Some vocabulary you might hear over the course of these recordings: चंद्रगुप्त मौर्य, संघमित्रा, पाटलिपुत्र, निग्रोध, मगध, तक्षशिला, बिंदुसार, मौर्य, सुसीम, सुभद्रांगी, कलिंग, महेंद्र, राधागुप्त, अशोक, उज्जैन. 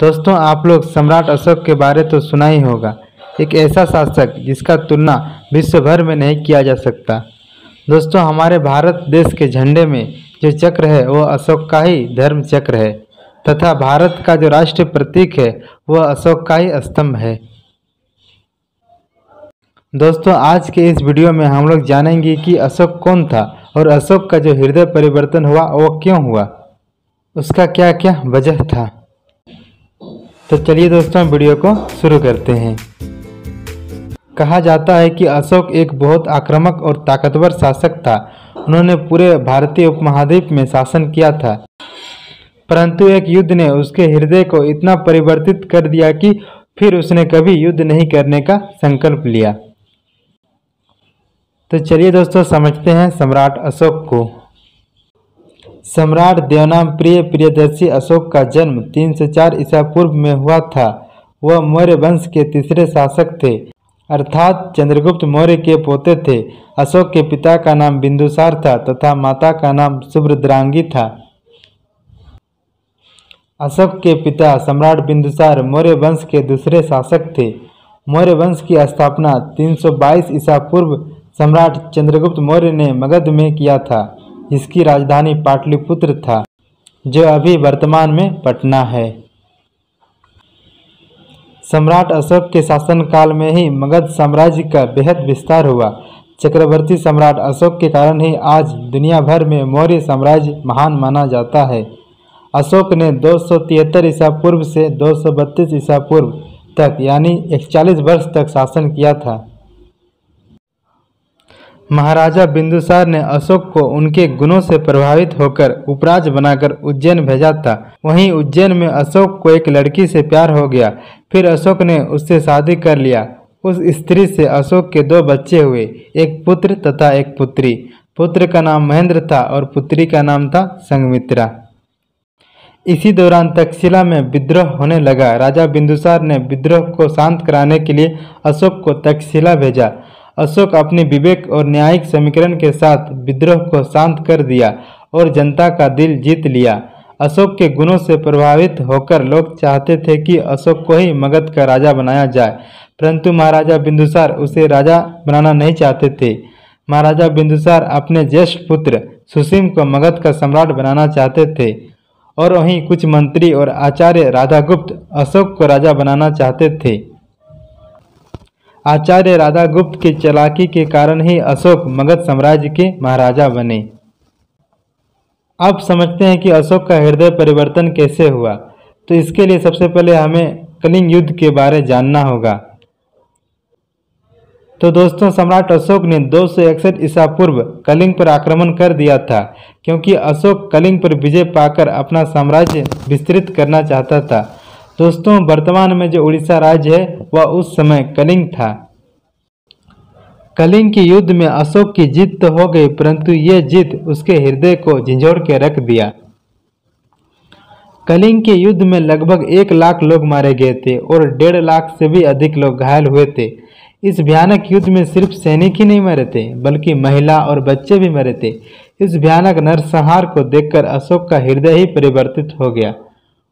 दोस्तों आप लोग सम्राट अशोक के बारे तो सुना ही होगा, एक ऐसा शासक जिसका तुलना विश्व भर में नहीं किया जा सकता। दोस्तों हमारे भारत देश के झंडे में जो चक्र है वह अशोक का ही धर्म चक्र है तथा भारत का जो राष्ट्रीय प्रतीक है वह अशोक का ही स्तंभ है। दोस्तों आज के इस वीडियो में हम लोग जानेंगे कि अशोक कौन था और अशोक का जो हृदय परिवर्तन हुआ वह क्यों हुआ, उसका क्या क्या वजह था। तो चलिए दोस्तों वीडियो को शुरू करते हैं। कहा जाता है कि अशोक एक बहुत आक्रामक और ताकतवर शासक था। उन्होंने पूरे भारतीय उपमहाद्वीप में शासन किया था, परंतु एक युद्ध ने उसके हृदय को इतना परिवर्तित कर दिया कि फिर उसने कभी युद्ध नहीं करने का संकल्प लिया। तो चलिए दोस्तों समझते हैं सम्राट अशोक को। सम्राट देवनाम प्रिय प्रियदर्शी अशोक का जन्म 304 ईसा पूर्व में हुआ था। वह मौर्य वंश के तीसरे शासक थे अर्थात चंद्रगुप्त मौर्य के पोते थे। अशोक के पिता का नाम बिंदुसार था तथा माता का नाम सुभद्रांगी था। अशोक के पिता सम्राट बिंदुसार मौर्य वंश के दूसरे शासक थे। मौर्य वंश की स्थापना 322 ईसा पूर्व सम्राट चंद्रगुप्त मौर्य ने मगध में किया था, जिसकी राजधानी पाटलिपुत्र था जो अभी वर्तमान में पटना है। सम्राट अशोक के शासनकाल में ही मगध साम्राज्य का बेहद विस्तार हुआ। चक्रवर्ती सम्राट अशोक के कारण ही आज दुनिया भर में मौर्य साम्राज्य महान माना जाता है। अशोक ने 273 ईसा पूर्व से 232 ईसा पूर्व तक यानी 41 वर्ष तक शासन किया था। महाराजा बिंदुसार ने अशोक को उनके गुणों से प्रभावित होकर उपराज बनाकर उज्जैन भेजा था। वहीं उज्जैन में अशोक को एक लड़की से प्यार हो गया, फिर अशोक ने उससे शादी कर लिया। उस स्त्री से अशोक के 2 बच्चे हुए, एक पुत्र तथा एक पुत्री। पुत्र का नाम महेंद्र था और पुत्री का नाम था संघमित्रा। इसी दौरान तक्षशिला में विद्रोह होने लगा। राजा बिंदुसार ने विद्रोह को शांत कराने के लिए अशोक को तक्षशिला भेजा। अशोक अपने विवेक और न्यायिक समीकरण के साथ विद्रोह को शांत कर दिया और जनता का दिल जीत लिया। अशोक के गुणों से प्रभावित होकर लोग चाहते थे कि अशोक को ही मगध का राजा बनाया जाए, परंतु महाराजा बिंदुसार उसे राजा बनाना नहीं चाहते थे। महाराजा बिंदुसार अपने ज्येष्ठ पुत्र सुसीम को मगध का सम्राट बनाना चाहते थे और वहीं कुछ मंत्री और आचार्य राधागुप्त अशोक को राजा बनाना चाहते थे। आचार्य राधागुप्त की चालाकी के कारण ही अशोक मगध साम्राज्य के महाराजा बने। अब समझते हैं कि अशोक का हृदय परिवर्तन कैसे हुआ। तो इसके लिए सबसे पहले हमें कलिंग युद्ध के बारे जानना होगा। तो दोस्तों सम्राट अशोक ने 261 ईसा पूर्व कलिंग पर आक्रमण कर दिया था, क्योंकि अशोक कलिंग पर विजय पाकर अपना साम्राज्य विस्तृत करना चाहता था। दोस्तों वर्तमान में जो उड़ीसा राज्य है वह उस समय कलिंग था। कलिंग के युद्ध में अशोक की जीत तो हो गई, परंतु ये जीत उसके हृदय को झिंझोड़ के रख दिया। कलिंग के युद्ध में लगभग 1 लाख लोग मारे गए थे और 1.5 लाख से भी अधिक लोग घायल हुए थे। इस भयानक युद्ध में सिर्फ सैनिक ही नहीं मरे थे, बल्कि महिला और बच्चे भी मरे थे। इस भयानक नरसंहार को देखकर अशोक का हृदय ही परिवर्तित हो गया।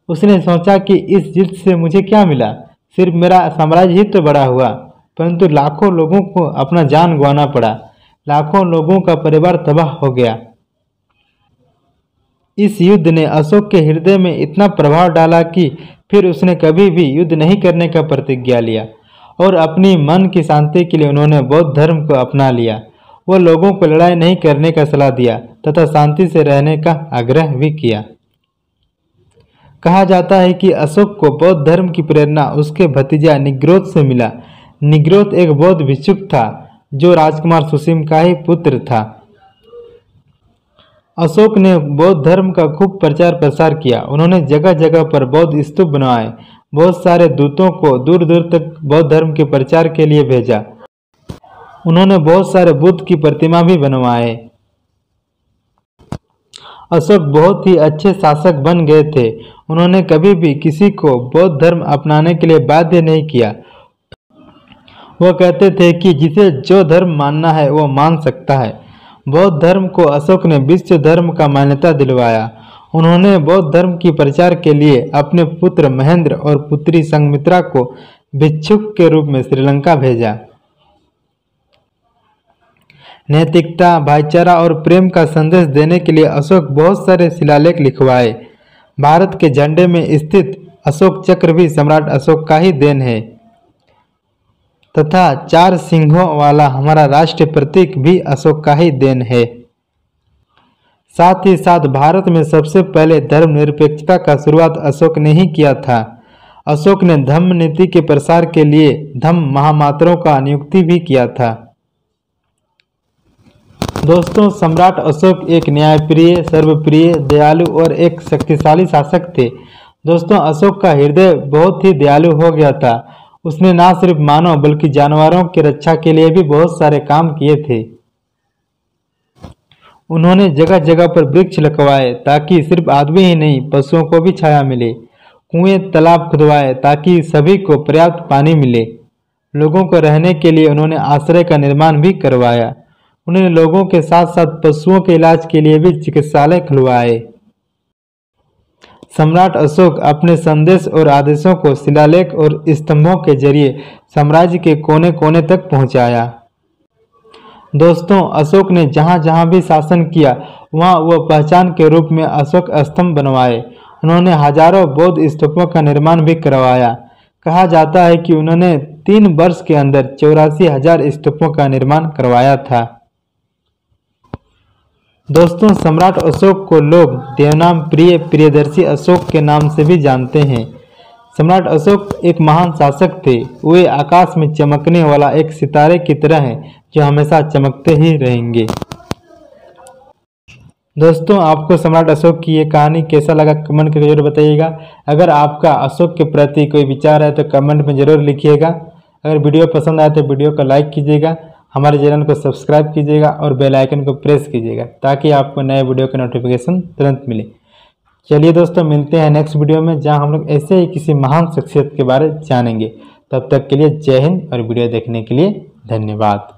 उसने सोचा कि इस जीत से मुझे क्या मिला, सिर्फ मेरा साम्राज्य ही तो बड़ा हुआ, परंतु लाखों लोगों को अपना जान गंवाना पड़ा, लाखों लोगों का परिवार तबाह हो गया। इस युद्ध ने अशोक के हृदय में इतना प्रभाव डाला कि फिर उसने कभी भी युद्ध नहीं करने का प्रतिज्ञा लिया और अपनी मन की शांति के लिए उन्होंने बौद्ध धर्म को अपना लिया। वह लोगों को लड़ाई नहीं करने का सलाह दिया तथा शांति से रहने का आग्रह भी किया। कहा जाता है कि अशोक को बौद्ध धर्म की प्रेरणा उसके भतीजा निग्रोध से मिला। निग्रोध एक बौद्ध भिक्षुक था जो राजकुमार सुसीम का ही पुत्र था। अशोक ने बौद्ध धर्म का खूब प्रचार प्रसार किया। उन्होंने जगह जगह पर बौद्ध स्तूप बनवाए, बहुत सारे दूतों को दूर दूर तक बौद्ध धर्म के प्रचार के लिए भेजा। उन्होंने बहुत सारे बुद्ध की प्रतिमा भी बनवाए। अशोक बहुत ही अच्छे शासक बन गए थे। उन्होंने कभी भी किसी को बौद्ध धर्म अपनाने के लिए बाध्य नहीं किया। वह कहते थे कि जिसे जो धर्म मानना है वो मान सकता है। बौद्ध धर्म को अशोक ने विश्व धर्म का मान्यता दिलवाया। उन्होंने बौद्ध धर्म की प्रचार के लिए अपने पुत्र महेंद्र और पुत्री संघमित्रा को भिक्षुक के रूप में श्रीलंका भेजा। नैतिकता, भाईचारा और प्रेम का संदेश देने के लिए अशोक बहुत सारे शिलालेख लिखवाए। भारत के झंडे में स्थित अशोक चक्र भी सम्राट अशोक का ही देन है तथा चार सिंहों वाला हमारा राष्ट्रीय प्रतीक भी अशोक का ही देन है। साथ ही साथ भारत में सबसे पहले धर्मनिरपेक्षता का शुरुआत अशोक ने ही किया था। अशोक ने धम्म नीति के प्रसार के लिए धम्म महामात्रों का नियुक्ति भी किया था। दोस्तों, सम्राट अशोक एक न्यायप्रिय, सर्वप्रिय, दयालु और एक शक्तिशाली शासक थे। दोस्तों, अशोक का हृदय बहुत ही दयालु हो गया था। उसने ना सिर्फ मानव बल्कि जानवरों की रक्षा के लिए भी बहुत सारे काम किए थे। उन्होंने जगह जगह पर वृक्ष लगवाए ताकि सिर्फ आदमी ही नहीं पशुओं को भी छाया मिले। कुएं तालाब खुदवाए ताकि सभी को पर्याप्त पानी मिले। लोगों को रहने के लिए उन्होंने आश्रय का निर्माण भी करवाया। उन्होंने लोगों के साथ साथ पशुओं के इलाज के लिए भी चिकित्सालय खुलवाए। सम्राट अशोक अपने संदेश और आदेशों को शिलालेख और स्तंभों के जरिए साम्राज्य के कोने कोने तक पहुंचाया। दोस्तों, अशोक ने जहाँ जहाँ भी शासन किया वहाँ वह पहचान के रूप में अशोक स्तंभ बनवाए। उन्होंने हजारों बौद्ध स्तूपों का निर्माण भी करवाया। कहा जाता है कि उन्होंने 3 वर्ष के अंदर 84,000 स्तूपों का निर्माण करवाया था। दोस्तों, सम्राट अशोक को लोग देवनाम प्रिय, प्रियदर्शी अशोक के नाम से भी जानते हैं। सम्राट अशोक एक महान शासक थे। वे आकाश में चमकने वाला एक सितारे की तरह हैं जो हमेशा चमकते ही रहेंगे। दोस्तों, आपको सम्राट अशोक की ये कहानी कैसा लगा कमेंट करके जरूर बताइएगा। अगर आपका अशोक के प्रति कोई विचार है तो कमेंट में ज़रूर लिखिएगा। अगर वीडियो पसंद आए तो वीडियो को लाइक कीजिएगा, हमारे चैनल को सब्सक्राइब कीजिएगा और बेल आइकन को प्रेस कीजिएगा ताकि आपको नए वीडियो का नोटिफिकेशन तुरंत मिले। चलिए दोस्तों, मिलते हैं नेक्स्ट वीडियो में जहां हम लोग ऐसे ही किसी महान शख्सियत के बारे में जानेंगे। तब तक के लिए जय हिंद और वीडियो देखने के लिए धन्यवाद।